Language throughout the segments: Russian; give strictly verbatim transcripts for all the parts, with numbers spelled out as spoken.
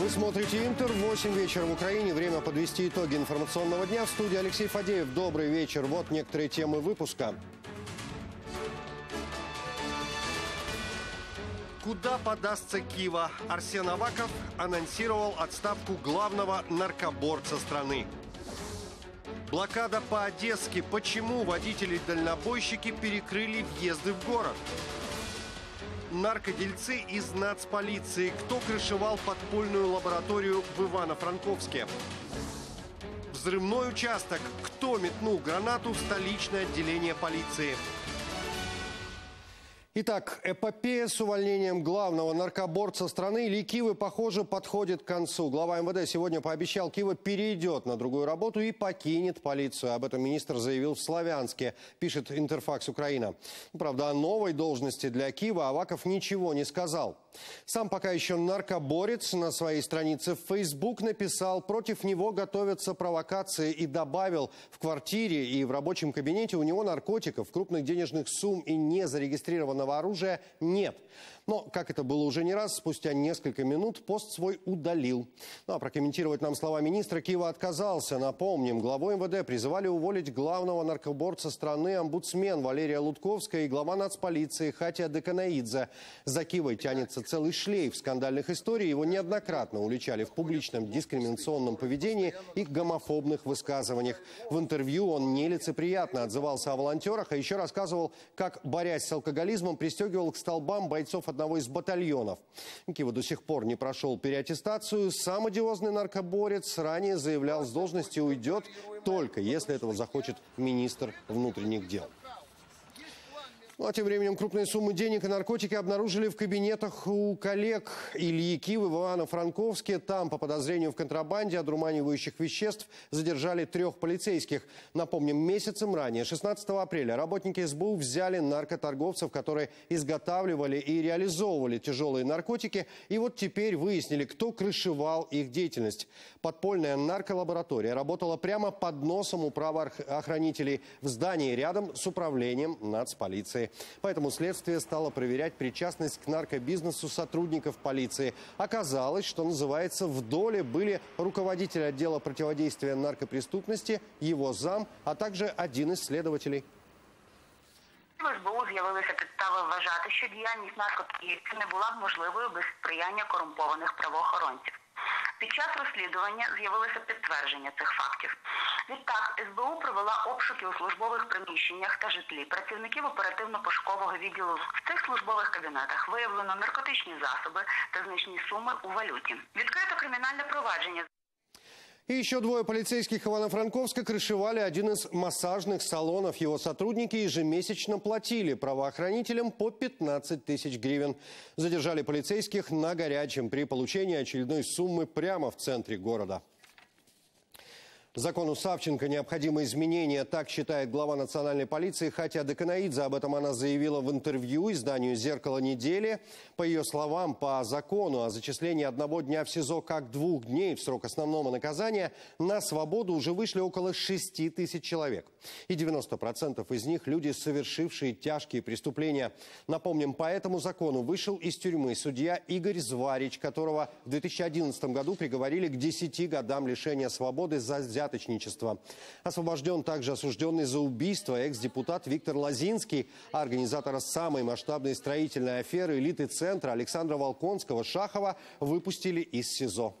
Вы смотрите «Интер». восемь вечера в Украине. Время подвести итоги информационного дня. В студии Алексей Фадеев. Добрый вечер. Вот некоторые темы выпуска. Куда подастся Кива? Арсен Аваков анонсировал отставку главного наркоборца страны. Блокада по-одесски. Почему водители-дальнобойщики перекрыли въезды в город? Наркодельцы из Нацполиции. Кто крышевал подпольную лабораторию в Ивано-Франковске? Взрывной участок. Кто метнул гранату в столичное отделение полиции? Итак, эпопея с увольнением главного наркоборца страны Ильи Кивы, похоже, подходит к концу. Глава МВД сегодня пообещал, Кива перейдет на другую работу и покинет полицию. Об этом министр заявил в Славянске, пишет Интерфакс Украина. Правда, о новой должности для Кивы Аваков ничего не сказал. Сам пока еще наркоборец на своей странице в Facebook написал, против него готовятся провокации, и добавил, в квартире и в рабочем кабинете у него наркотиков, крупных денежных сумм и незарегистрированного оружия нет. Но, как это было уже не раз, спустя несколько минут пост свой удалил. Ну, а прокомментировать нам слова министра Кива отказался. Напомним, главой МВД призывали уволить главного наркоборца страны омбудсмен Валерия Лутковская и глава Нацполиции Хатия Деканаидзе. За Кивой тянется целый шлейф скандальных историй. Его неоднократно уличали в публичном дискриминационном поведении и гомофобных высказываниях. В интервью он нелицеприятно отзывался о волонтерах, а еще рассказывал, как, борясь с алкоголизмом, пристегивал к столбам бойцов одного из батальонов. Кива до сих пор не прошел переаттестацию. Сам одиозный наркоборец ранее заявлял, с должности уйдет только если этого захочет министр внутренних дел. Ну, а тем временем крупные суммы денег и наркотики обнаружили в кабинетах у коллег Ильи Кивы в Ивано-Франковске. Там, по подозрению в контрабанде одурманивающих веществ, задержали трех полицейских. Напомним, месяцем ранее, шестнадцатого апреля, работники СБУ взяли наркоторговцев, которые изготавливали и реализовывали тяжелые наркотики. И вот теперь выяснили, кто крышевал их деятельность. Подпольная нарколаборатория работала прямо под носом у правоохранителей в здании рядом с управлением Нацполиции. Поэтому следствие стало проверять причастность к наркобизнесу сотрудников полиции. Оказалось, что называется, в доле были руководитель отдела противодействия наркопреступности, его зам, а также один из следователей. В СБУ з'явилися підстави вважати, що діяльність наркоторговців не була б можливою без сприяння корумпованих правоохоронців. Під час розслідування з'явилося підтвердження цих фактів. Відтак, СБУ провела обшуки у службових приміщеннях та житлі працівників оперативно-пошукового відділу. В цих службових кабінетах виявлено наркотичні засоби та значні суми у валюті. Відкрито кримінальне провадження. И еще двое полицейских Ивано-Франковска крышевали один из массажных салонов. Его сотрудники ежемесячно платили правоохранителям по пятнадцать тысяч гривен. Задержали полицейских на горячем при получении очередной суммы прямо в центре города. Закону Савченко необходимы изменения, так считает глава национальной полиции Хатия Деканаидзе. Об этом она заявила в интервью изданию «Зеркало недели». По ее словам, по закону о зачислении одного дня в СИЗО как двух дней в срок основного наказания на свободу уже вышли около шести тысяч человек. И девяносто процентов из них люди, совершившие тяжкие преступления. Напомним, по этому закону вышел из тюрьмы судья Игорь Зварич, которого в две тысячи одиннадцатом году приговорили к десяти годам лишения свободы за взятку. Освобожден также осужденный за убийство экс-депутат Виктор Лозинский, организатора самой масштабной строительной аферы элиты центра Александра Волконского-Шахова, выпустили из СИЗО.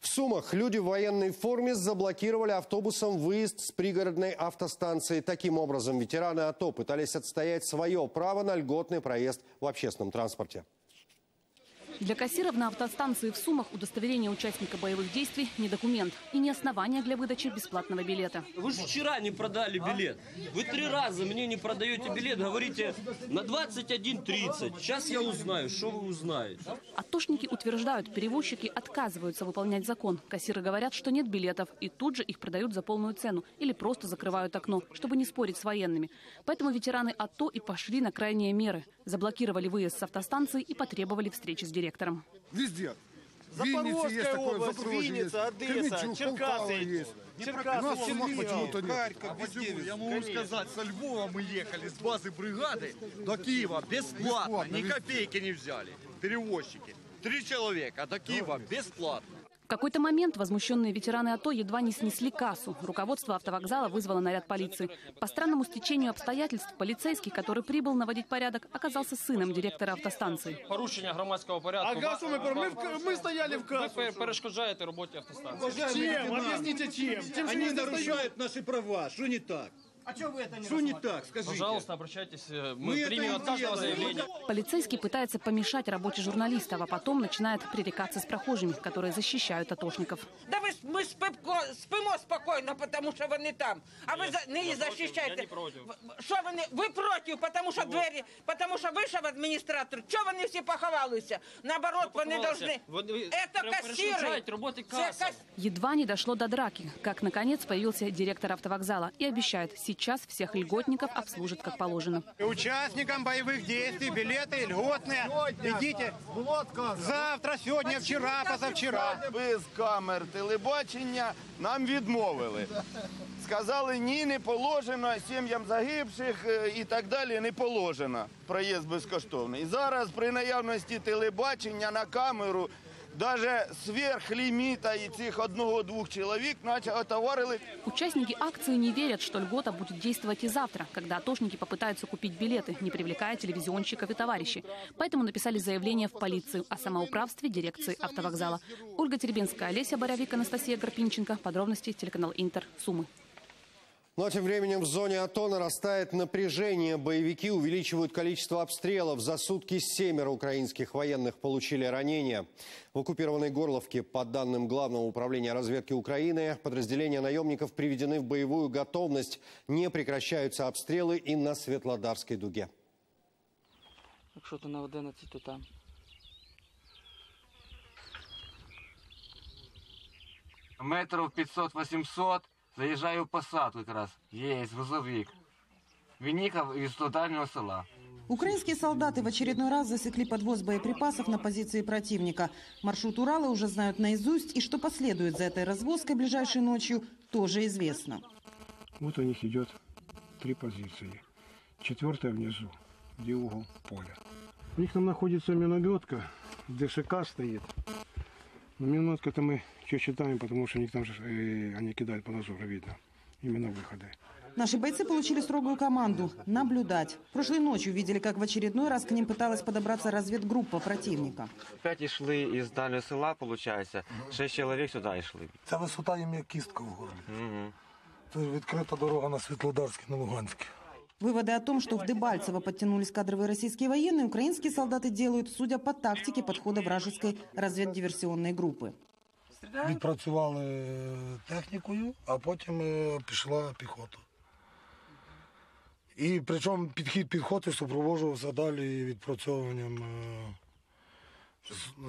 В Сумах люди в военной форме заблокировали автобусом выезд с пригородной автостанции. Таким образом, ветераны АТО пытались отстоять свое право на льготный проезд в общественном транспорте. Для кассиров на автостанции в Сумах удостоверение участника боевых действий не документ и не основание для выдачи бесплатного билета. Вы же вчера не продали билет. Вы три раза мне не продаете билет, говорите на двадцать один тридцать. Сейчас я узнаю, что вы узнаете. Атошники утверждают, перевозчики отказываются выполнять закон. Кассиры говорят, что нет билетов, и тут же их продают за полную цену или просто закрывают окно, чтобы не спорить с военными. Поэтому ветераны АТО и пошли на крайние меры. Заблокировали выезд с автостанции и потребовали встречи с директором. Везде. Запорожская область, Винница, Одесса, Черкасы есть. Черкасов, Чернигов, Харьков, везде. Я могу сказать, со Львова мы ехали, с базы бригады до Киева бесплатно, ни копейки не взяли перевозчики. Три человека, до Киева бесплатно. В какой-то момент возмущенные ветераны АТО едва не снесли кассу. Руководство автовокзала вызвало наряд полиции. По странному стечению обстоятельств полицейский, который прибыл наводить порядок, оказался сыном директора автостанции. Порушение громадского порядка. А газу мы, мы, мы стояли в кассу. Вы перешкоджаете работе автостанции. Чем? Объясните, чем? Тем, они нарушают наши права. Что не так? А что вы это не Что не так? Скажите. Пожалуйста, обращайтесь. Мы, мы примем от каждого заявления. Полицейский пытается помешать работе журналистов, а потом начинает пререкаться с прохожими, которые защищают атошников. Да вы, мы спимо, спимо спокойно, потому что вы не там. А Нет, вы не защищаете. Что вы не... Вы против, потому что вот. двери, потому что вышел администратор. Что вы не все поховалися? Наоборот, вы не должны. Вы... Это кассиры. Кас... Едва не дошло до драки, как наконец появился директор автовокзала и обещает сейчас. Сейчас всех льготников обслужат как положено. Участникам боевых действий билеты льготные. Идите. Завтра, сегодня, вчера, позавчера. Без камер телебачення нам відмовили. Сказали, ні, не положено, сім'ям загибших і так далі не положено. Проїзд безкоштовний. І зараз при наявності телебачення на камеру даже сверх лимита этих одного-двух человек начали отоварили. Участники акции не верят, что льгота будет действовать и завтра, когда атошники попытаются купить билеты, не привлекая телевизионщиков и товарищей. Поэтому написали заявление в полицию о самоуправстве дирекции автовокзала. Ольга Теребинская, Олеся Борявик, Анастасия Горпинченко. Подробности телеканал Интер. Сумы. Ну а тем временем в зоне АТО нарастает напряжение. Боевики увеличивают количество обстрелов. За сутки семеро украинских военных получили ранения. В оккупированной Горловке, по данным Главного управления разведки Украины, подразделения наемников приведены в боевую готовность. Не прекращаются обстрелы и на Светлодарской дуге. Что-то на одиннадцать, то там. Метров пятьсот-восемьсот. Заезжаю в посад как раз. Есть грузовик. Винников из дальнего села. Украинские солдаты в очередной раз засекли подвоз боеприпасов на позиции противника. Маршрут Урала уже знают наизусть. И что последует за этой развозкой ближайшей ночью, тоже известно. Вот у них идет три позиции. Четвертая внизу, где угол поля. У них там находится минометка, ДШК стоит. Но минутка-то мы что читаем, потому что они, там же, э, они кидают по дозору, видно, именно выходы. Наши бойцы получили строгую команду – наблюдать. Прошлой ночью видели, как в очередной раз к ним пыталась подобраться разведгруппа противника. Пять и шли из дальнего села, получается, шесть человек сюда и шли. Это высота имеет кистку в городе. Угу. То есть открыта дорога на Светлодарске, на Луганске. Выводы о том, что в Дебальцево подтянулись кадровые российские военные, украинские солдаты делают, судя по тактике подхода вражеской разведдиверсионной группы. Відпрацювали технікою, а потім пішла піхота. І причому підхід піхоти супроводжувався далі відпрацьовуванням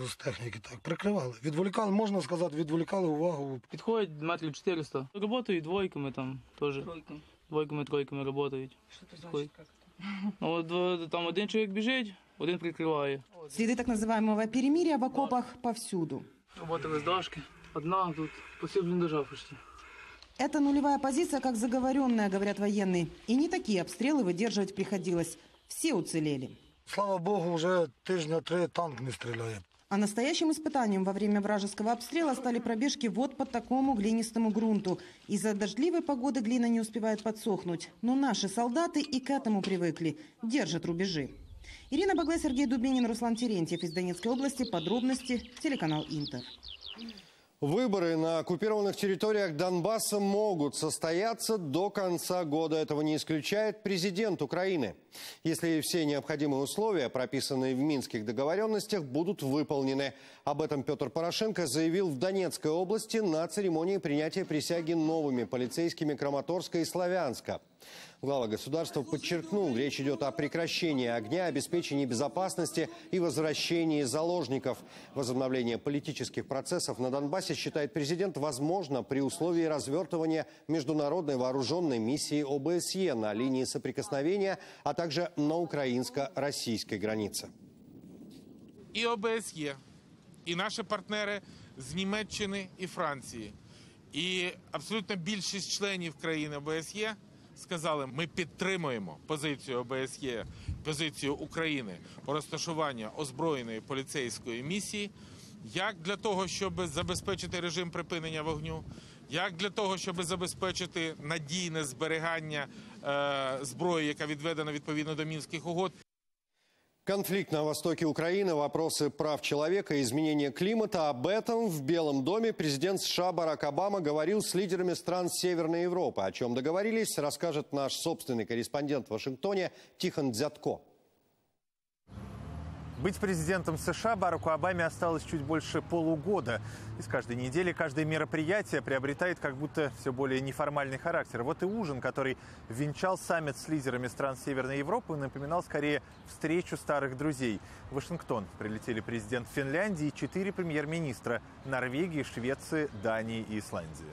з техніки. Так, прикривали. Відволікали, можна сказати, відволікали увагу. Підходять метрів чотириста. Роботують двойками там теж. Двойками, тройками працюють. Що це значить? От там один чоловік біжить, один прикриває. Сліди так називаємого перемир'я в окопах повсюду. Работали с дашки. Одна тут посеблена дожа почти. Это нулевая позиция, как заговоренная, говорят военные. И не такие обстрелы выдерживать приходилось. Все уцелели. Слава богу, уже тижня три танк не стреляет. А настоящим испытанием во время вражеского обстрела стали пробежки вот по такому глинистому грунту. Из-за дождливой погоды глина не успевает подсохнуть. Но наши солдаты и к этому привыкли. Держат рубежи. Ирина Боглай, Сергей Дубинин, Руслан Терентьев из Донецкой области. Подробности. Телеканал Интер. Выборы на оккупированных территориях Донбасса могут состояться до конца года. Этого не исключает президент Украины. Если все необходимые условия, прописанные в минских договоренностях, будут выполнены. Об этом Петр Порошенко заявил в Донецкой области на церемонии принятия присяги новыми полицейскими Краматорска и Славянска. Глава государства подчеркнул, речь идет о прекращении огня, обеспечении безопасности и возвращении заложников. Возобновление политических процессов на Донбассе, считает президент, возможно при условии развертывания международной вооруженной миссии ОБСЕ на линии соприкосновения, а также на украинско-российской границе. И ОБСЕ, и наши партнеры из Німеччини и Франции, и абсолютно большинство членов стран ОБСЕ сказали, ми підтримуємо позицію ОБСЄ, позицію України по розташуванню озброєної поліцейської місії, як для того, щоб забезпечити режим припинення вогню, як для того, щоб забезпечити надійне зберігання зброї, яка відведена відповідно до Мінських угод. Конфликт на востоке Украины, вопросы прав человека, изменение климата. Об этом в Белом доме президент США Барак Обама говорил с лидерами стран Северной Европы. О чем договорились, расскажет наш собственный корреспондент в Вашингтоне Тихон Дзядко. Быть президентом США Бараку Обаме осталось чуть больше полугода. И с каждой недели каждое мероприятие приобретает как будто все более неформальный характер. Вот и ужин, который венчал саммит с лидерами стран Северной Европы, напоминал скорее встречу старых друзей. В Вашингтон прилетели президент Финляндии и четыре премьер-министра Норвегии, Швеции, Дании и Исландии.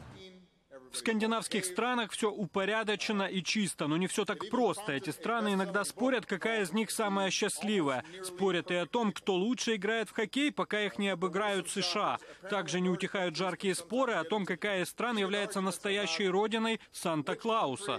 В скандинавских странах все упорядочено и чисто, но не все так просто. Эти страны иногда спорят, какая из них самая счастливая. Спорят и о том, кто лучше играет в хоккей, пока их не обыграют США. Также не утихают жаркие споры о том, какая из стран является настоящей родиной Санта-Клауса.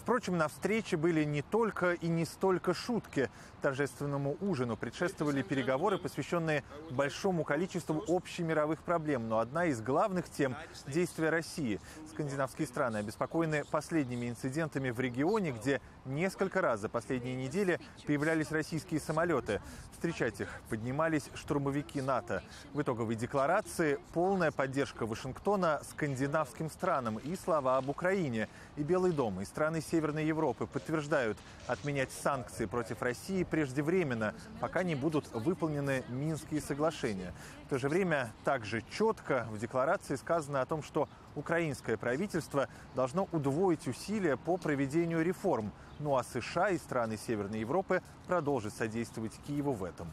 Впрочем, на встрече были не только и не столько шутки. Торжественному ужину предшествовали переговоры, посвященные большому количеству общемировых проблем. Но одна из главных тем – действия России. Скандинавские страны обеспокоены последними инцидентами в регионе, где несколько раз за последние недели появлялись российские самолеты. Встречать их поднимались штурмовики НАТО. В итоговой декларации полная поддержка Вашингтона скандинавским странам и слова об Украине. И Белый дом, и страны Северной Европы подтверждают, отменять санкции против России преждевременно, пока не будут выполнены Минские соглашения. В то же время также четко в декларации сказано о том, что украинское правительство должно удвоить усилия по проведению реформ. Ну а США и страны Северной Европы продолжат содействовать Киеву в этом.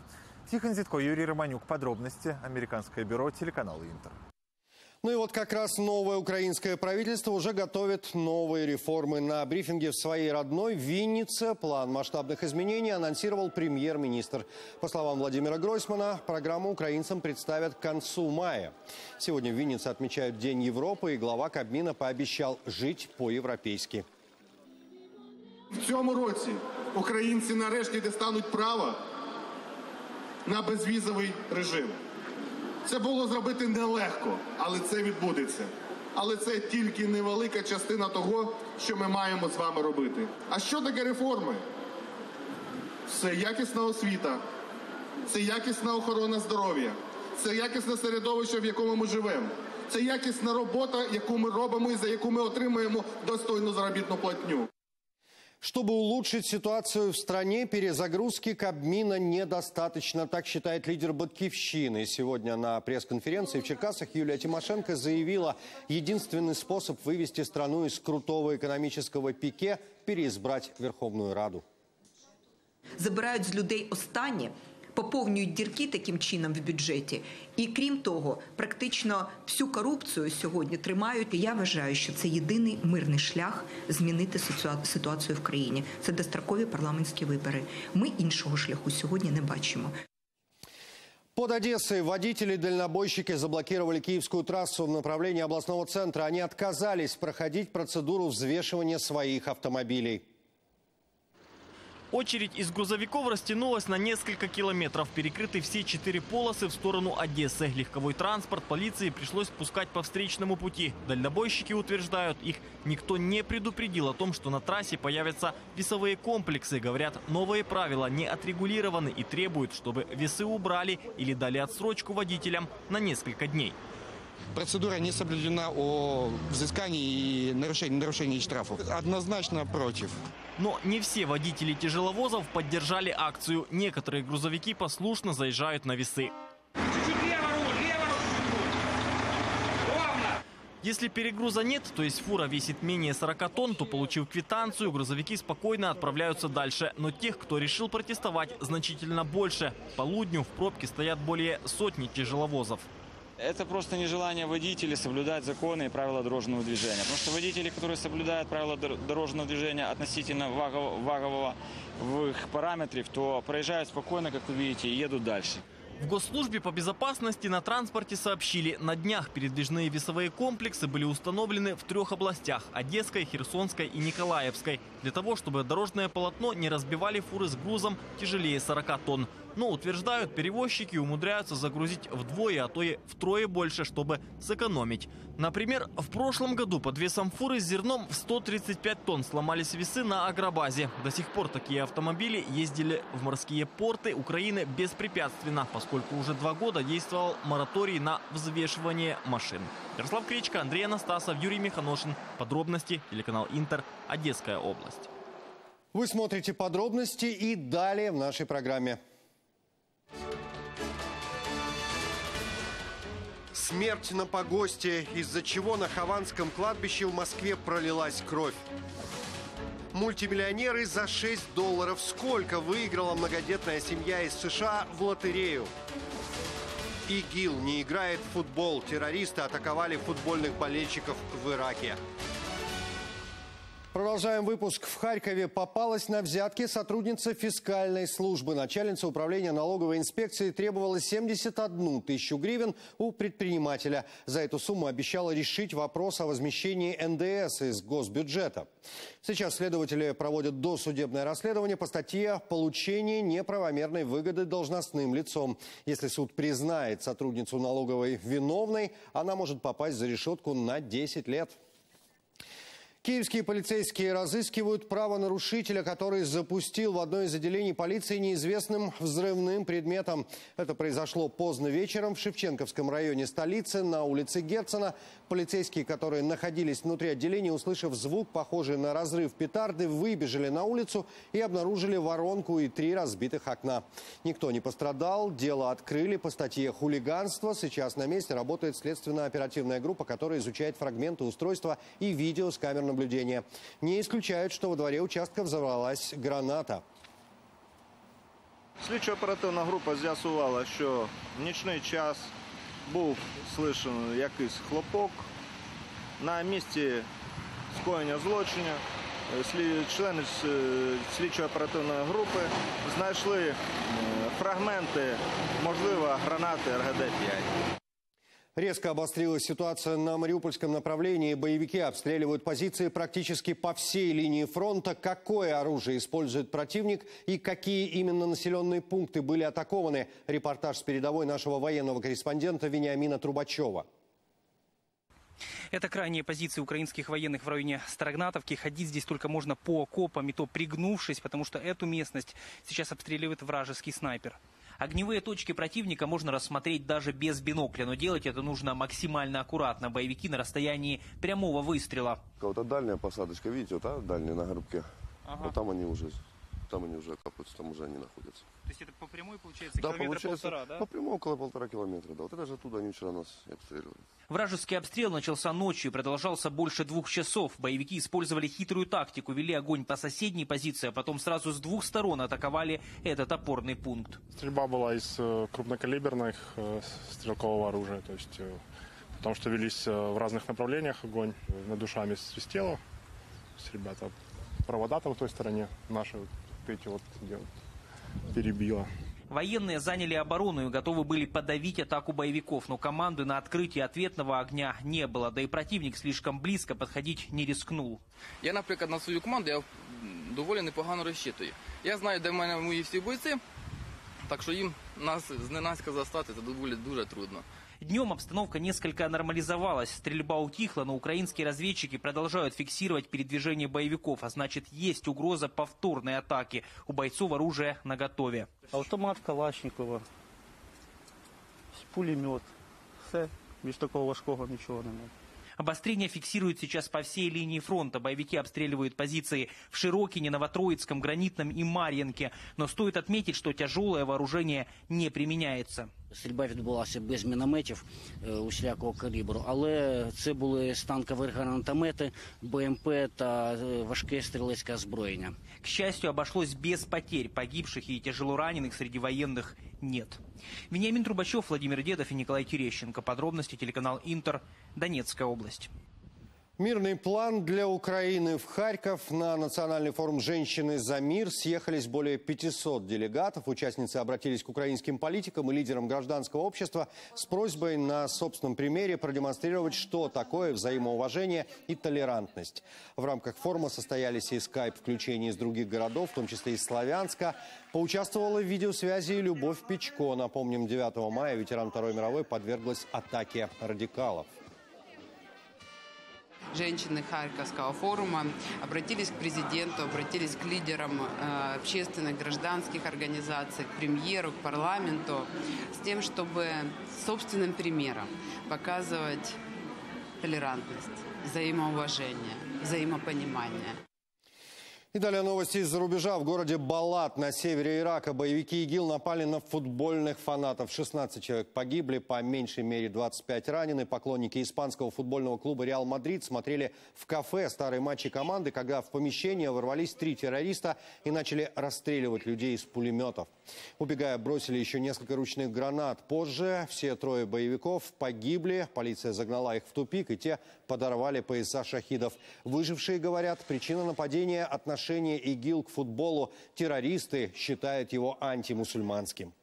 Тихон Дзядко, Юрий Романюк. Подробности. Американское бюро телеканала «Интер». Ну и вот как раз новое украинское правительство уже готовит новые реформы. На брифинге в своей родной Виннице план масштабных изменений анонсировал премьер-министр. По словам Владимира Гройсмана, программу украинцам представят к концу мая. Сегодня в Виннице отмечают День Европы, и глава Кабмина пообещал жить по-европейски. В цьому році українці нарешті дістануть право на безвізовий режим. Це було зробити нелегко, але це відбудеться. Але це тільки невелика частина того, що ми маємо з вами робити. А що таке реформи? Це якісна освіта, це якісна охорона здоров'я, це якісне середовище, в якому ми живемо, це якісна робота, яку ми робимо і за яку ми отримуємо достойну заробітну платню. Чтобы улучшить ситуацию в стране, перезагрузки Кабмина недостаточно, так считает лидер Батьковщины. Сегодня на пресс-конференции в Черкасах Юлия Тимошенко заявила, единственный способ вывести страну из крутого экономического пике – переизбрать Верховную Раду. Забирають з людей останнє, поповнюють дірки таким чином в бюджеті. І крім того, практично всю корупцію сьогодні тримають. Я вважаю, що це єдиний мирний шлях змінити ситуацію в країні. Це дострокові парламентські вибори. Ми іншого шляху сьогодні не бачимо. Под Одессой водители-дальнобойщики заблокировали киевскую трассу в направлении областного центра. Они отказались проходить процедуру взвешивания своих автомобилей. Очередь из грузовиков растянулась на несколько километров. Перекрыты все четыре полосы в сторону Одессы. Легковой транспорт полиции пришлось пускать по встречному пути. Дальнобойщики утверждают, их никто не предупредил о том, что на трассе появятся весовые комплексы. Говорят, новые правила не отрегулированы и требуют, чтобы весы убрали или дали отсрочку водителям на несколько дней. Процедура не соблюдена о взыскании и нарушении, нарушении штрафов. Однозначно против. Но не все водители тяжеловозов поддержали акцию. Некоторые грузовики послушно заезжают на весы. Чуть-чуть лево руку, лево руку. Ровно. Если перегруза нет, то есть фура весит менее сорока тонн, то, получив квитанцию, грузовики спокойно отправляются дальше. Но тех, кто решил протестовать, значительно больше. К полудню в пробке стоят более сотни тяжеловозов. Это просто нежелание водителей соблюдать законы и правила дорожного движения. Потому что водители, которые соблюдают правила дорожного движения относительно вагового в их параметров, то проезжают спокойно, как вы видите, и едут дальше. В Госслужбе по безопасности на транспорте сообщили, на днях передвижные весовые комплексы были установлены в трех областях – Одесской, Херсонской и Николаевской, для того, чтобы дорожное полотно не разбивали фуры с грузом тяжелее сорока тонн. Но, утверждают, перевозчики умудряются загрузить вдвое, а то и втрое больше, чтобы сэкономить. Например, в прошлом году под весом фуры с зерном в сто тридцать пять тонн сломались весы на агробазе. До сих пор такие автомобили ездили в морские порты Украины беспрепятственно, поскольку уже два года действовал мораторий на взвешивание машин. Ярослав Кричко, Андрей Анастасов, Юрий Миханошин. Подробности. Телеканал «Интер». Одесская область. Вы смотрите «Подробности» и далее в нашей программе. Смерть на погосте, из-за чего на Хованском кладбище в Москве пролилась кровь. Мультимиллионеры за шесть долларов. Сколько выиграла многодетная семья из США в лотерею? ИГИЛ не играет в футбол. Террористы атаковали футбольных болельщиков в Ираке. Продолжаем выпуск. В Харькове попалась на взятки сотрудница фискальной службы. Начальница управления налоговой инспекции требовала семьдесят одну тысячу гривен у предпринимателя. За эту сумму обещала решить вопрос о возмещении эн дэ эс из госбюджета. Сейчас следователи проводят досудебное расследование по статье «Получение неправомерной выгоды должностным лицом». Если суд признает сотрудницу налоговой виновной, она может попасть за решетку на десять лет. Киевские полицейские разыскивают правонарушителя, который запустил в одно из отделений полиции неизвестным взрывным предметом. Это произошло поздно вечером в Шевченковском районе столицы, на улице Герцена. Полицейские, которые находились внутри отделения, услышав звук, похожий на разрыв петарды, выбежали на улицу и обнаружили воронку и три разбитых окна. Никто не пострадал, дело открыли по статье «Хулиганство». Сейчас на месте работает следственно-оперативная группа, которая изучает фрагменты устройства и видео с камер наблюдения. Не исключают, что во дворе участка взорвалась граната. Слідчо-оперативна група з'ясувала, що в нічний час був слышен якийсь хлопок. На місці скоєння злочину члени слідчо-оперативної групи знайшли фрагменти, можливо, гранати эр гэ дэ пять. Резко обострилась ситуация на Мариупольском направлении. Боевики обстреливают позиции практически по всей линии фронта. Какое оружие использует противник и какие именно населенные пункты были атакованы? Репортаж с передовой нашего военного корреспондента Вениамина Трубачева. Это крайние позиции украинских военных в районе Старогнатовки. Ходить здесь только можно по окопам и то пригнувшись, потому что эту местность сейчас обстреливает вражеский снайпер. Огневые точки противника можно рассмотреть даже без бинокля, но делать это нужно максимально аккуратно. Боевики на расстоянии прямого выстрела. Вот эта дальняя посадочка, видите, вот та дальняя на горбке. Ага. Вот там они уже, там они уже окапываются, там уже они находятся. То есть это по прямой получается, да, километра получается, полтора, да? По прямой около полтора километра, да. Вот это же оттуда они вчера нас обстреливали. Вражеский обстрел начался ночью и продолжался больше двух часов. Боевики использовали хитрую тактику, вели огонь по соседней позиции, а потом сразу с двух сторон атаковали этот опорный пункт. Стрельба была из крупнокалиберных стрелкового оружия, то есть, потому что велись в разных направлениях огонь. Над душами свистело, ребята, провода там в той стороне наши, вот эти вот делают. Перебила. Военные заняли оборону и готовы были подавить атаку боевиков, но команды на открытие ответного огня не было. Да и противник слишком близко подходить не рискнул. Я, например, на свою команду я довольно неплохо рассчитываю. Я знаю, где у меня мои все бойцы, так что им нас зненацька застать это будет дуже трудно. Днем обстановка несколько нормализовалась, стрельба утихла, но украинские разведчики продолжают фиксировать передвижение боевиков, а значит, есть угроза повторной атаки. У бойцов оружие наготове. Автомат Калашникова, пулемет, все, без такого важкого ничего не нет. Обострение фиксируют сейчас по всей линии фронта. Боевики обстреливают позиции в Широкине, Новотроицком, Гранитном и Мар'їнці. Но стоит отметить, что тяжелое вооружение не применяется. Стрільба відбулася без мінометів усілякого калібру, але це були з танкових гранатомети, бэ эм пэ та важке стрілецьке озброєння. К счастью, обошлось без потерь. Погибших и тяжело раненых среди военных нет. Вениамин Трубачев, Владимир Дедов и Николай Терещенко. Подробности телеканал «Интер», Донецкая область. Мирный план для Украины. В Харьков на национальный форум «Женщины за мир» съехались более пятисот делегатов. Участницы обратились к украинским политикам и лидерам гражданского общества с просьбой на собственном примере продемонстрировать, что такое взаимоуважение и толерантность. В рамках форума состоялись и скайп-включения из других городов, в том числе из Славянска. Поучаствовала в видеосвязи и Любовь Печко. Напомним, девятого мая ветеран Второй мировой подверглась атаке радикалов. Женщины Харьковского форума обратились к президенту, обратились к лидерам общественных, гражданских организаций, к премьеру, к парламенту, с тем, чтобы собственным примером показывать толерантность, взаимоуважение, взаимопонимание. И далее новости из-за рубежа. В городе Балат на севере Ирака боевики ИГИЛ напали на футбольных фанатов. шестнадцать человек погибли, по меньшей мере двадцать пять ранены. Поклонники испанского футбольного клуба «Реал Мадрид» смотрели в кафе старые матчи команды, когда в помещение ворвались три террориста и начали расстреливать людей из пулеметов. Убегая, бросили еще несколько ручных гранат. Позже все трое боевиков погибли. Полиция загнала их в тупик, и те подорвали пояса шахидов. Выжившие говорят, причина нападения – отношения отношение ИГИЛ к футболу. Террористы считают его антимусульманским.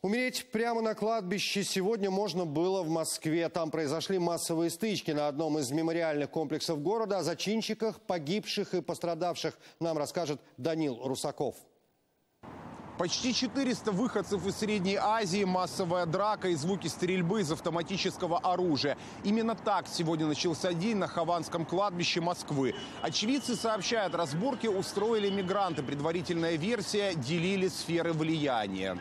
Умереть прямо на кладбище сегодня можно было в Москве. Там произошли массовые стычки на одном из мемориальных комплексов города. О зачинщиках, погибших и пострадавших нам расскажет Данил Русаков. Почти четыреста выходцев из Средней Азии, массовая драка и звуки стрельбы из автоматического оружия. Именно так сегодня начался день на Хованском кладбище Москвы. Очевидцы сообщают, разборки устроили мигранты. Предварительная версия – делили сферы влияния.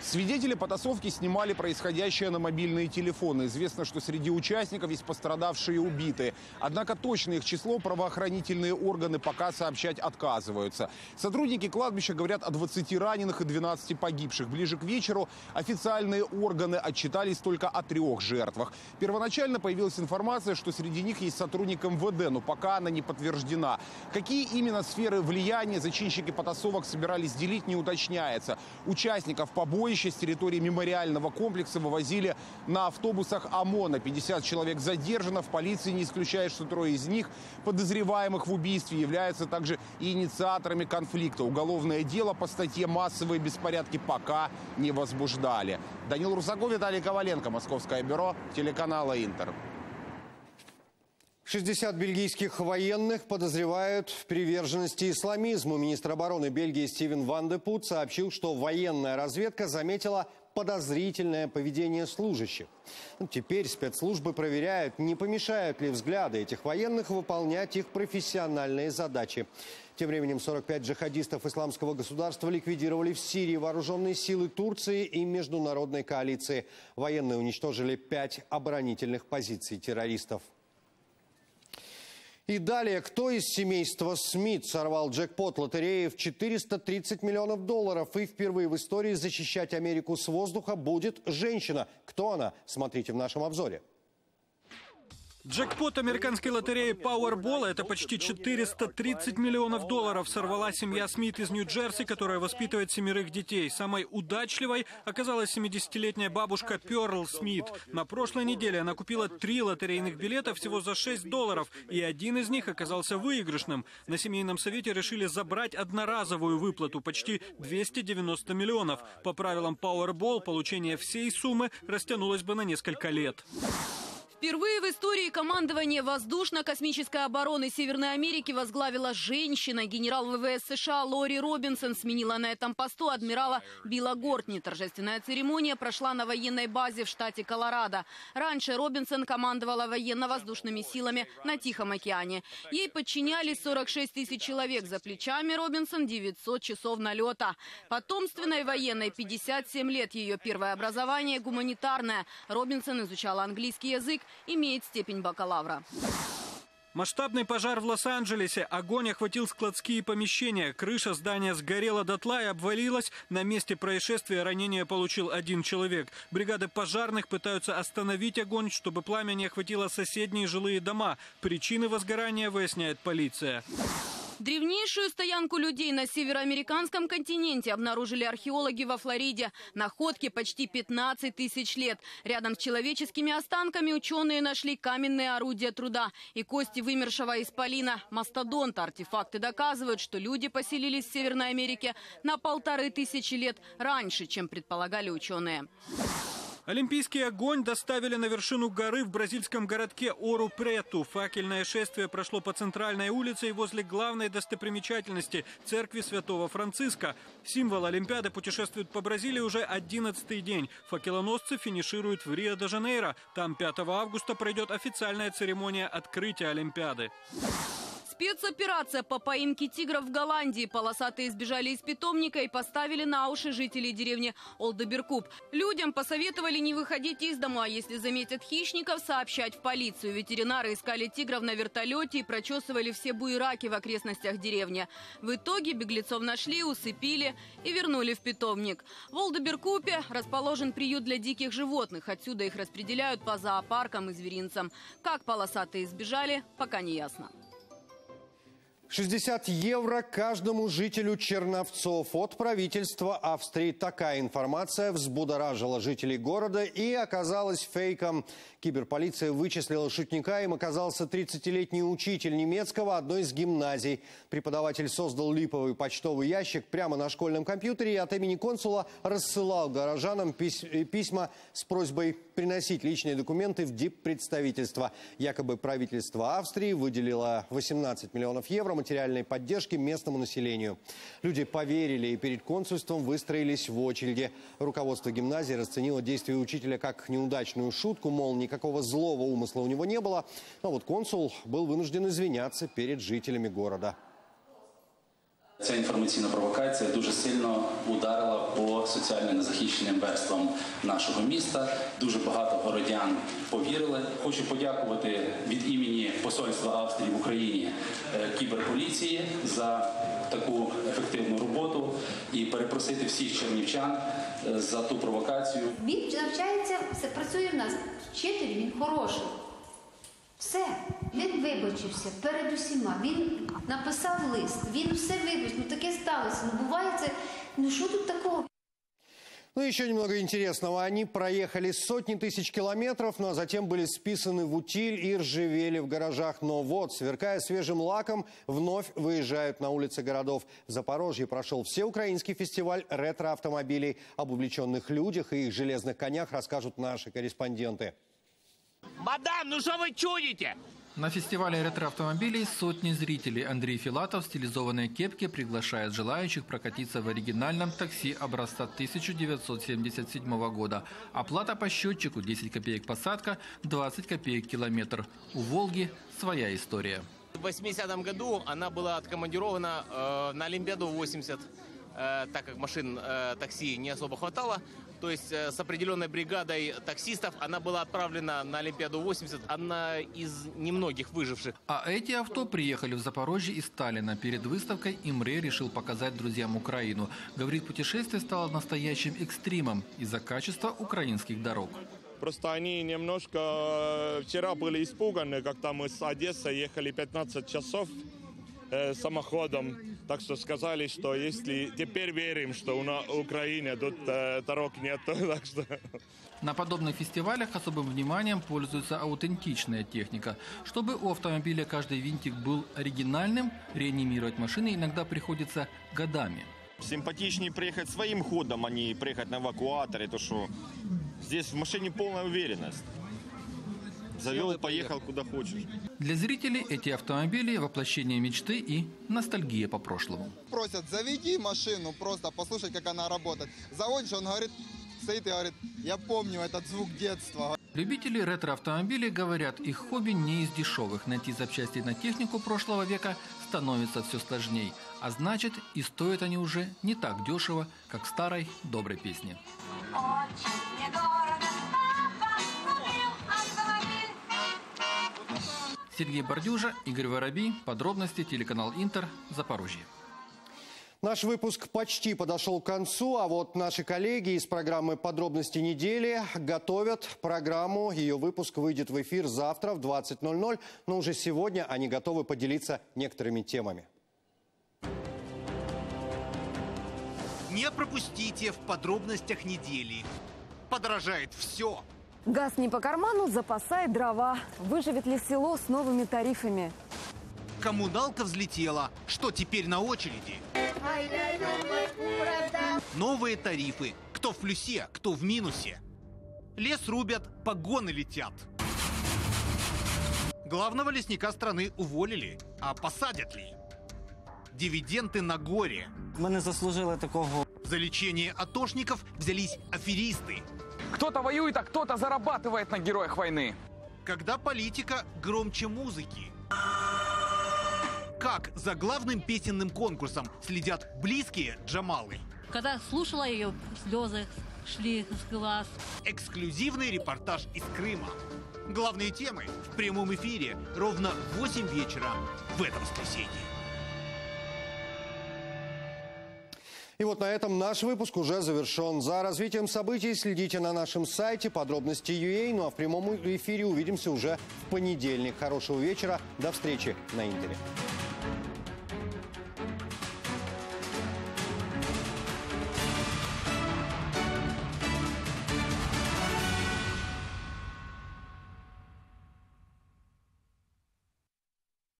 Свидетели потасовки снимали происходящее на мобильные телефоны. Известно, что среди участников есть пострадавшие и убитые. Однако точное их число правоохранительные органы пока сообщать отказываются. Сотрудники кладбища говорят о двадцати раненых и двенадцати погибших. Ближе к вечеру официальные органы отчитались только о трех жертвах. Первоначально появилась информация, что среди них есть сотрудник МВД, но пока она не подтверждена. Какие именно сферы влияния зачинщики потасовок собирались делить, не уточняется. Участников побоищ с территории мемориального комплекса вывозили на автобусах ОМОНа. пятьдесят человек задержано. В полиции не исключает, что трое из них, подозреваемых в убийстве, являются также и инициаторами конфликта. Уголовное дело по статье «Массовые беспорядки» пока не возбуждали. Данил Русаков, Виталий Коваленко, Московское бюро телеканала «Интер». шестьдесят бельгийских военных подозревают в приверженности исламизму. Министр обороны Бельгии Стивен Ван де Пут сообщил, что военная разведка заметила подозрительное поведение служащих. Теперь спецслужбы проверяют, не помешают ли взгляды этих военных выполнять их профессиональные задачи. Тем временем сорок пять джихадистов исламского государства ликвидировали в Сирии вооруженные силы Турции и международной коалиции. Военные уничтожили пять оборонительных позиций террористов. И далее, кто из семейства Смит сорвал джекпот лотереи в четыреста тридцать миллионов долларов? И впервые в истории защищать Америку с воздуха будет женщина. Кто она? Смотрите в нашем обзоре. Джекпот американской лотереи Powerball – это почти четыреста тридцать миллионов долларов. Сорвала семья Смит из Нью-Джерси, которая воспитывает семерых детей. Самой удачливой оказалась семидесятилетняя бабушка Перл Смит. На прошлой неделе она купила три лотерейных билета всего за шесть долларов, и один из них оказался выигрышным. На семейном совете решили забрать одноразовую выплату – почти двести девяносто миллионов. По правилам Powerball получение всей суммы растянулось бы на несколько лет. Впервые в истории командование воздушно-космической обороны Северной Америки возглавила женщина. Генерал ВВС США Лори Робинсон сменила на этом посту адмирала Билла Гортни. Торжественная церемония прошла на военной базе в штате Колорадо. Раньше Робинсон командовала военно-воздушными силами на Тихом океане. Ей подчинялись сорок шесть тысяч человек. За плечами Робинсон девятьсот часов налета. Потомственной военной пятьдесят семь лет. Ее первое образование гуманитарное. Робинсон изучала английский язык. Имеет степень бакалавра. Масштабный пожар в Лос-Анджелесе. Огонь охватил складские помещения. Крыша здания сгорела дотла и обвалилась. На месте происшествия ранение получил один человек. Бригады пожарных пытаются остановить огонь, чтобы пламя не охватило соседние жилые дома. Причины возгорания выясняет полиция. Древнейшую стоянку людей на североамериканском континенте обнаружили археологи во Флориде. Находке почти пятнадцать тысяч лет. Рядом с человеческими останками ученые нашли каменные орудия труда и кости вымершего исполина, мастодонта. Артефакты доказывают, что люди поселились в Северной Америке на полторы тысячи лет раньше, чем предполагали ученые. Олимпийский огонь доставили на вершину горы в бразильском городке Ору-Прету. Факельное шествие прошло по центральной улице и возле главной достопримечательности – церкви Святого Франциска. Символ Олимпиады путешествует по Бразилии уже одиннадцатый день. Факелоносцы финишируют в Рио-де-Жанейро. Там пятого августа пройдет официальная церемония открытия Олимпиады. Спецоперация по поимке тигров в Голландии. Полосатые сбежали из питомника и поставили на уши жителей деревни Олдеберкуб. Людям посоветовали не выходить из дома, а если заметят хищников, сообщать в полицию. Ветеринары искали тигров на вертолете и прочесывали все буераки в окрестностях деревни. В итоге беглецов нашли, усыпили и вернули в питомник. В Олдеберкупе расположен приют для диких животных. Отсюда их распределяют по зоопаркам и зверинцам. Как полосатые сбежали, пока не ясно. шестьдесят евро каждому жителю Черновцов от правительства Австрии. Такая информация взбудоражила жителей города и оказалась фейком. Киберполиция вычислила шутника, им оказался тридцатилетний учитель немецкого одной из гимназий. Преподаватель создал липовый почтовый ящик прямо на школьном компьютере и от имени консула рассылал горожанам письма с просьбой приносить личные документы в диппредставительство. Якобы правительство Австрии выделило восемнадцать миллионов евро материальной поддержки местному населению. Люди поверили и перед консульством выстроились в очереди. Руководство гимназии расценило действие учителя как неудачную шутку, мол, никакого злого умысла у него не было. Но вот консул был вынужден извиняться перед жителями города. Ця інформаційна провокація дуже сильно ударила по соціально незахищеним верствам нашого міста. Дуже багато городян повірили. Хочу подякувати від імені посольства Австрії в Україні кіберполіції за таку ефективну роботу і перепросити всіх чернівчан за ту провокацію. Він навчається, все працює в нас. Вчитель він хороший. Все, він вибачився перед усіма, він написав лист, він все вибачив, ну таке сталося, ну буває це, ну що тут такого? Ну, еще немного интересного. Они проехали сотни тысяч километров, но затем были списаны в утиль и ржавели в гаражах. Но вот, сверкая свежим лаком, вновь выезжают на улицы городов. В Запорожье прошел всеукраинский фестиваль ретро-автомобилей. Об увлеченных людях и их железных конях расскажут наши корреспонденты. Мадам, ну что вы чудите? На фестивале ретро-автомобилей сотни зрителей. Андрей Филатов в стилизованной кепке приглашает желающих прокатиться в оригинальном такси образца тысяча девятьсот семьдесят седьмого года. Оплата по счетчику десять копеек посадка, двадцать копеек километр. У «Волги» своя история. В восьмидесятом году она была откомандирована э, на Олимпиаду в восемьдесят, э, так как машин э, такси не особо хватало. То есть с определенной бригадой таксистов она была отправлена на Олимпиаду восемьдесят. Она из немногих выживших. А эти авто приехали в Запорожье из Сталина. Перед выставкой Имре решил показать друзьям Украину. Говорит, путешествие стало настоящим экстримом из-за качества украинских дорог. Просто они немножко вчера были испуганы, когда мы с Одессы ехали пятнадцать часов э, самоходом. Так что сказали, что если теперь верим, что у нас Украина, тут э, дорог нет, так что... На подобных фестивалях особым вниманием пользуется аутентичная техника. Чтобы у автомобиля каждый винтик был оригинальным, реанимировать машины иногда приходится годами. Симпатичнее приехать своим ходом, а не приехать на эвакуаторе, то что здесь в машине полная уверенность. Завел, поехал куда хочешь. Для зрителей эти автомобили – воплощение мечты и ностальгия по прошлому. Просят, заведи машину, просто послушай, как она работает. Заводишь, он говорит, стоит и говорит, я помню этот звук детства. Любители ретро-автомобилей говорят, их хобби не из дешевых. Найти запчасти на технику прошлого века становится все сложнее. А значит, и стоят они уже не так дешево, как в старой доброй песне. Сергей Бордюжа, Игорь Воробей. Подробности, телеканал «Интер», Запорожье. Наш выпуск почти подошел к концу, а вот наши коллеги из программы «Подробности недели» готовят программу. Ее выпуск выйдет в эфир завтра в двадцать ноль ноль, но уже сегодня они готовы поделиться некоторыми темами. Не пропустите в подробностях недели. Подорожает все. Газ не по карману, запасай дрова. Выживет ли село с новыми тарифами? Коммуналка взлетела. Что теперь на очереди? Новые тарифы. Кто в плюсе, кто в минусе. Лес рубят, погоны летят. Главного лесника страны уволили. А посадят ли? Дивиденды на горе. Мы не заслужили такого. За лечение атошников взялись аферисты. Кто-то воюет, а кто-то зарабатывает на героях войны. Когда политика громче музыки. Как за главным песенным конкурсом следят близкие Джамалы. Когда слушала ее, слезы шли с глаз. Эксклюзивный репортаж из Крыма. Главные темы в прямом эфире ровно в восемь вечера в это воскресенье. И вот на этом наш выпуск уже завершен. За развитием событий следите на нашем сайте подробности точка ю а. Ну а в прямом эфире увидимся уже в понедельник. Хорошего вечера. До встречи на Интере.